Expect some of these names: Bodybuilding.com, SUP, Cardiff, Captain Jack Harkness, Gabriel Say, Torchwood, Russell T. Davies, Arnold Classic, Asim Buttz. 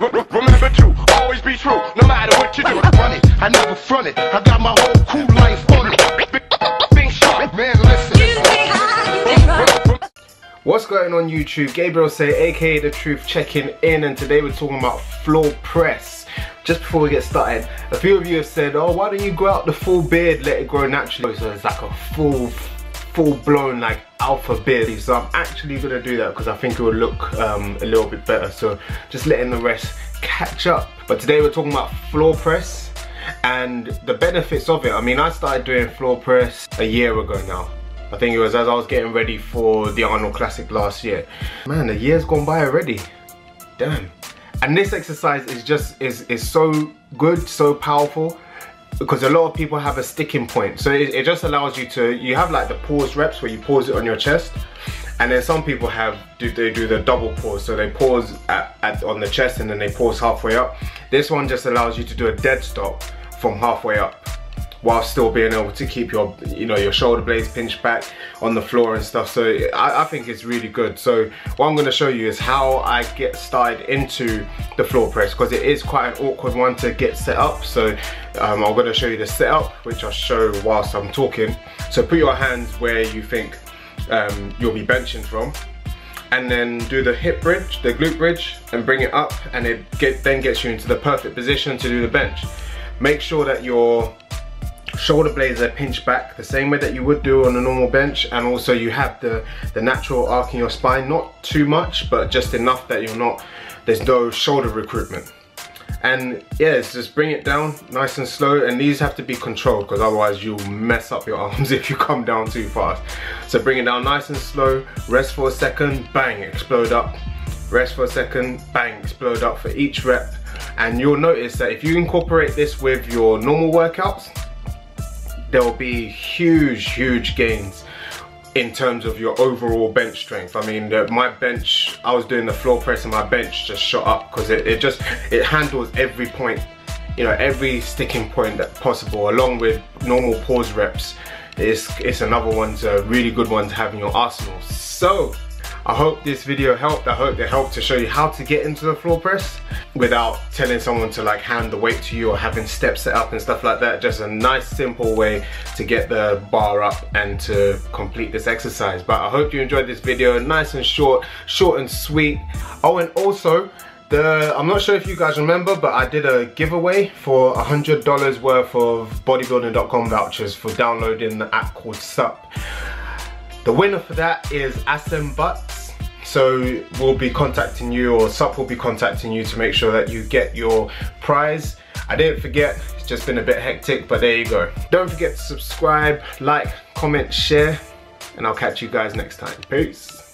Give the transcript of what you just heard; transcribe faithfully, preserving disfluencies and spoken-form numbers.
Remember to always be true, no matter what you do. Run it, I never front it. I got my whole cool life on it. Think sharp, man, listen. What's going on YouTube? Gabriel Say, aka The Truth, checking in, and today we're talking about floor press. Just before we get started, a few of you have said, oh, why don't you grow out the full beard, let it grow naturally, so it's like a full full blown like alpha beard. So I'm actually gonna do that because I think it will look um, a little bit better, so just letting the rest catch up. But today we're talking about floor press and the benefits of it. I mean, I started doing floor press a year ago now. I think it was as I was getting ready for the Arnold Classic last year. Man, a year's gone by already, damn. And this exercise is just is, is so good, so powerful, because a lot of people have a sticking point. So it, it just allows you to, you have like the pause reps where you pause it on your chest, and then some people have, do they do the double pause, so they pause at, at, on the chest and then they pause halfway up. This one just allows you to do a dead stop from halfway up, while still being able to keep your, you know, your shoulder blades pinched back on the floor and stuff. So I, I think it's really good. So what I'm gonna show you is how I get started into the floor press, because it is quite an awkward one to get set up. So um, I'm gonna show you the setup, which I'll show whilst I'm talking. So put your hands where you think um, you'll be benching from, and then do the hip bridge, the glute bridge, and bring it up, and it get, then gets you into the perfect position to do the bench. Make sure that you're shoulder blades are pinched back the same way that you would do on a normal bench, and also you have the the natural arc in your spine, not too much, but just enough that you're not, there's no shoulder recruitment. And yes, yeah, just bring it down nice and slow, and these have to be controlled because otherwise you'll mess up your arms if you come down too fast. So bring it down nice and slow, rest for a second, bang, explode up, rest for a second, bang, explode up for each rep. And you'll notice that if you incorporate this with your normal workouts, there will be huge, huge gains in terms of your overall bench strength. I mean, the, my bench, I was doing the floor press and my bench just shot up because it, it just, it handles every point, you know, every sticking point that possible, along with normal pause reps. It's, it's another one, it's a really good one to have in your arsenal. So, I hope this video helped. I hope it helped to show you how to get into the floor press without telling someone to like hand the weight to you or having steps set up and stuff like that. Just a nice simple way to get the bar up and to complete this exercise. But I hope you enjoyed this video, nice and short, short and sweet. Oh, and also, the, I'm not sure if you guys remember, but I did a giveaway for one hundred dollars worth of bodybuilding dot com vouchers for downloading the app called SUP. The winner for that is Asim Buttz, so we'll be contacting you, or SUP will be contacting you to make sure that you get your prize. I didn't forget, it's just been a bit hectic, but there you go. Don't forget to subscribe, like, comment, share, and I'll catch you guys next time. Peace.